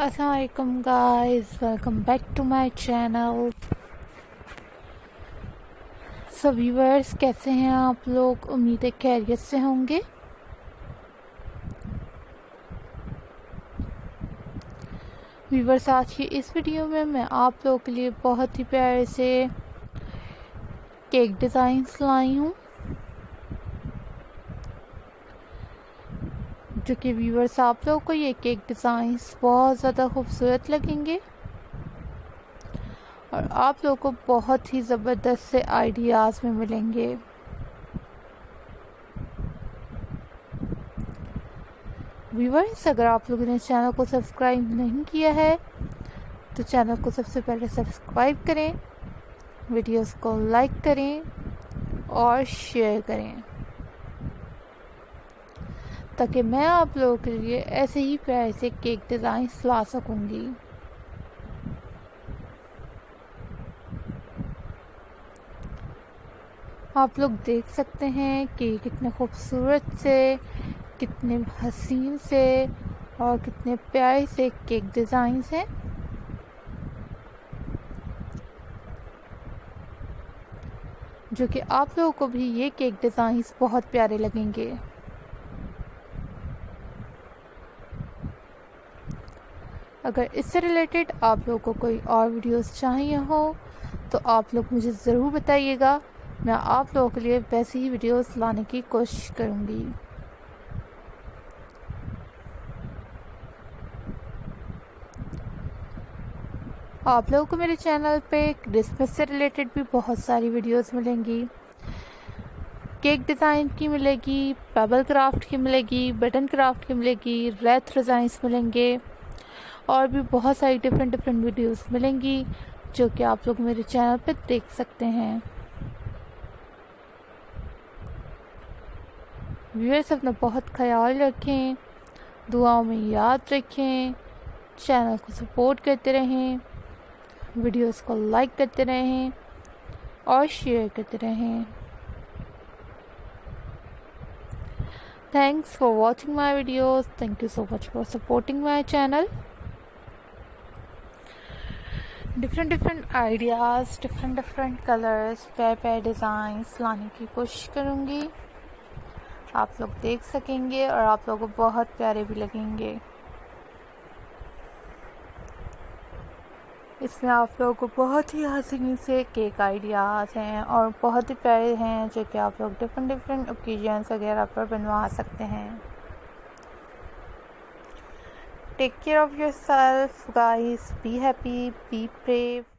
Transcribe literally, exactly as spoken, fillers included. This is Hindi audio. अस्सलाम वालेकुम guys, welcome back to my channel. So viewers, कैसे हैं आप लोग? उम्मीद है खैरियत से होंगे। व्यूअर्स, आज की इस वीडियो में मैं आप लोगों के लिए बहुत ही प्यारे से केक डिज़ाइंस लाई हूँ, जो कि व्यूअर्स आप लोगों को ये केक डिज़ाइंस बहुत ज़्यादा खूबसूरत लगेंगे और आप लोगों को बहुत ही ज़बरदस्त से आइडियाज़ में मिलेंगे। व्यूअर्स, अगर आप लोगों ने चैनल को सब्सक्राइब नहीं किया है तो चैनल को सबसे पहले सब्सक्राइब करें, वीडियोस को लाइक करें और शेयर करें, ताकि मैं आप लोगों के लिए ऐसे ही प्यारे से केक डिज़ाइंस ला सकूँगी। आप लोग देख सकते हैं कि कितने खूबसूरत से, कितने हसीन से और कितने प्यारे से केक डिज़ाइंस हैं। जो कि आप लोगों को भी ये केक डिज़ाइंस बहुत प्यारे लगेंगे। अगर इससे रिलेटेड आप लोगों को कोई और वीडियोस चाहिए हो तो आप लोग मुझे ज़रूर बताइएगा, मैं आप लोगों के लिए वैसी ही वीडियोस लाने की कोशिश करूँगी। आप लोगों को मेरे चैनल पे क्रिसमस से रिलेटेड भी बहुत सारी वीडियोस मिलेंगी, केक डिज़ाइन की मिलेगी, पेबल क्राफ्ट की मिलेगी, बटन क्राफ्ट की मिलेगी, रेथ डिज़ाइंस मिलेंगे और भी बहुत सारी डिफरेंट डिफरेंट वीडियोस मिलेंगी, जो कि आप लोग मेरे चैनल पर देख सकते हैं। व्यूअर्स, अपना बहुत ख्याल रखें, दुआओं में याद रखें, चैनल को सपोर्ट करते रहें, वीडियोस को लाइक करते रहें और शेयर करते रहें। Thanks for watching my videos, thank you so much for supporting my channel. Different different ideas, different different colours, pair pair designs लाने की कोशिश करूँगी, आप लोग देख सकेंगे और आप लोगों को बहुत प्यारे भी लगेंगे। इसमें आप लोगों को बहुत ही हसीन से केक आइडियाज़ हैं और बहुत ही प्यारे हैं, जो कि आप लोग डिफरेंट डिफरेंट ओकेजन्स वगैरह पर बनवा सकते हैं। Take care of yourself guys, be happy, be brave.